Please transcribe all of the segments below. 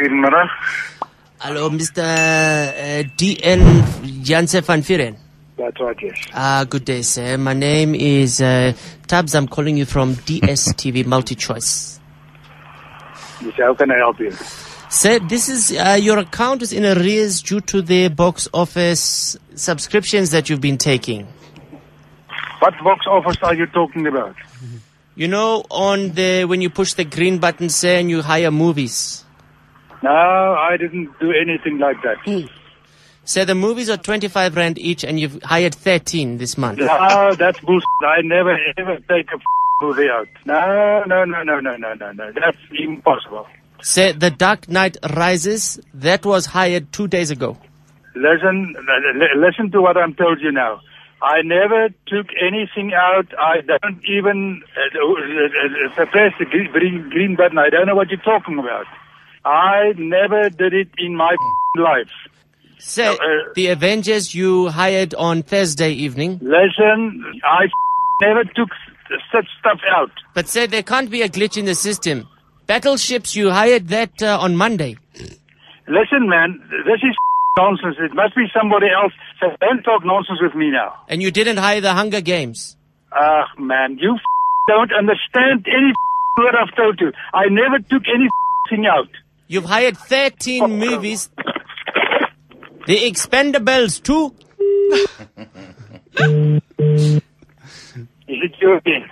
Goedemiddag. Hallo, Mr. D.N. Janse van Fieren. That's right, yes. Good day, sir. My name is Tabs. I'm calling you from DSTV Multi-Choice. Yes, how can I help you? Sir, this is your account is in arrears due to the box office subscriptions that you've been taking. What box office are you talking about? You know, on the when you push the green button, sir, and you hire movies. No, I didn't do anything like that. So the movies are 25 rand each, and you've hired 13 this month. No, that's bullshit. I never ever take a movie out. No. That's impossible. So the Dark Knight Rises, that was hired 2 days ago. Listen to what I'm told you now. I never took anything out. I don't even press the green button. I don't know what you're talking about. I never did it in my life. Sir, the Avengers you hired on Thursday evening. Listen, I never took such stuff out. But sir, there can't be a glitch in the system. Battleships, you hired that on Monday. Listen, man, this is nonsense. It must be somebody else. So don't talk nonsense with me now. And you didn't hire the Hunger Games. Ah, man, you don't understand any word I've told you. I never took anything out. You've hired 13 movies. The Expendables 2. Is it you again?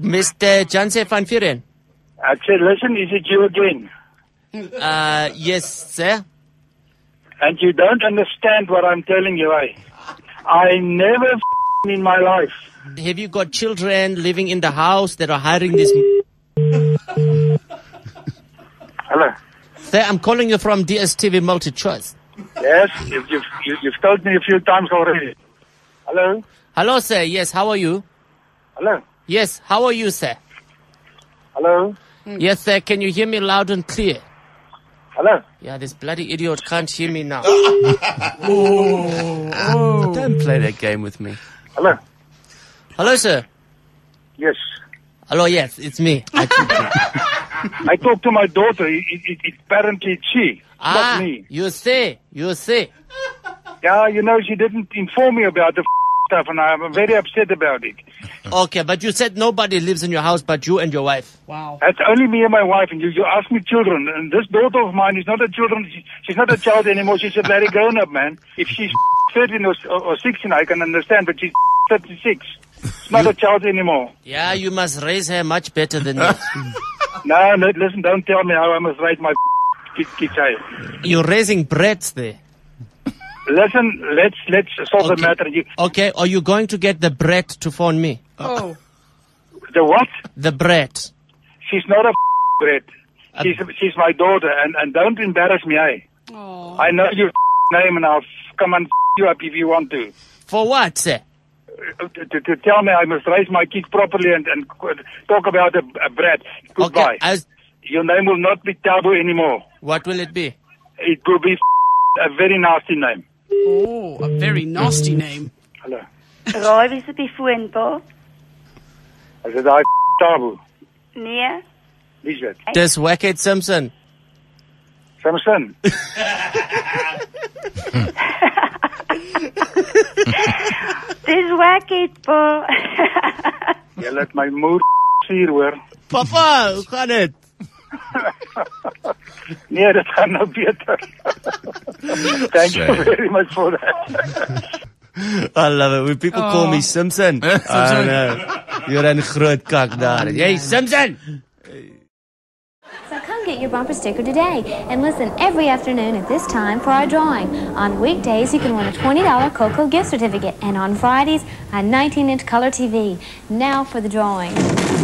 Mr. Janse van Fieren. I said, listen, is it you again? Yes, sir. And you don't understand what I'm telling you, eh? I never in my life. Have you got children living in the house that are hiring this? Hello? Sir, I'm calling you from DSTV Multi-Choice. Yes, you've told me a few times already. Hello? Hello, sir. Yes, how are you? Hello? Yes, how are you, sir? Hello? Yes, sir. Can you hear me loud and clear? Hello? Yeah, this bloody idiot can't hear me now. Oh. Don't play that game with me. Hello? Hello, sir? Yes. Hello, yes, it's me. I talk to my daughter. Apparently it's she, not me. You say. Yeah, you know, she didn't inform me about the stuff, and I'm very upset about it. Okay, but you said nobody lives in your house but you and your wife. Wow. That's only me and my wife, and you asked me children, and this daughter of mine is not a children. She's not a child anymore. She's a very grown-up, man. If she's 13 or 16, I can understand, but she's 36. It's not a child anymore. Yeah, you must raise her much better than you. No, listen, don't tell me how I must raise my kids. You're raising brats there. Listen, let's solve the matter. Okay, are you going to get the brat to phone me? Oh. The what? The brat. She's not a brat. She's my daughter, and don't embarrass me, eh? Oh. I know your name, and I'll come and you up if you want to. For what, sir? To tell me I must raise my kids properly and talk about a brat. Goodbye. Okay, your name will not be taboo anymore. What will it be? It will be a very nasty name. Oh, a very nasty name. Hello. Roy, is it before? I said, I taboo. Near? Lizard. This Whackhead Simpson. Simpson? Dis Whackhead, pa. Jy laat my moeder hier, hoor. Papa, hoe gaan dit? Nee, dit gaan nou beter. Thank you very much for that. I love it. When people call me Simpson, I know. You're in groot kak daar. Hey, Simpson! So come get your bumper sticker today and listen every afternoon at this time for our drawing. On weekdays, you can win a $20 Coco gift certificate, and on Fridays, a 19-inch color TV. Now for the drawing.